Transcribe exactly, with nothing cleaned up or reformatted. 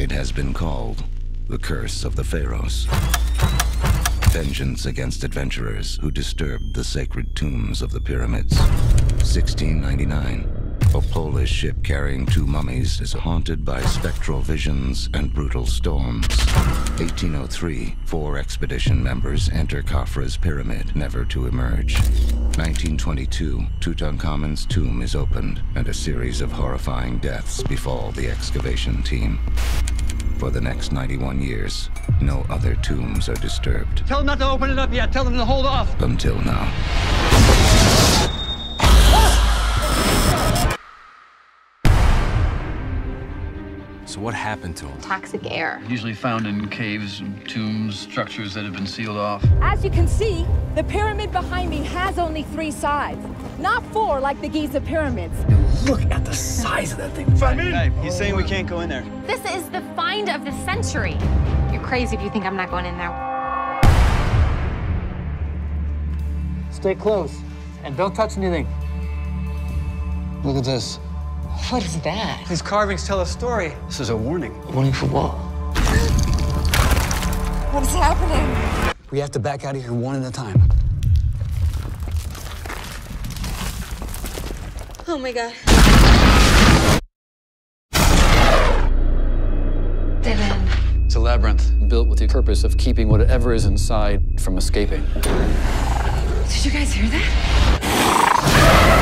It has been called the Curse of the Pharaohs. Vengeance against adventurers who disturbed the sacred tombs of the pyramids. sixteen ninety-nine, a Polish ship carrying two mummies is haunted by spectral visions and brutal storms. eighteen oh three, four expedition members enter Khafre's pyramid, never to emerge. nineteen twenty-two, Tutankhamen's tomb is opened, and a series of horrifying deaths befall the excavation team. For the next ninety-one years, no other tombs are disturbed. Tell them not to open it up yet. Tell them to hold off. Until now. So what happened to him? Toxic air. Usually found in caves, and tombs, structures that have been sealed off. As you can see, the pyramid behind me has only three sides. Not four like the Giza pyramids. Look at the size of that thing. Hey, hey, he's saying we can't go in there. This is the find of the century. You're crazy if you think I'm not going in there. Stay close and don't touch anything. Look at this. What is that? These carvings tell a story. This is a warning. A warning for what? What's happening? We have to back out of here one at a time. Oh my God. It's a labyrinth built with the purpose of keeping whatever is inside from escaping. Did you guys hear that?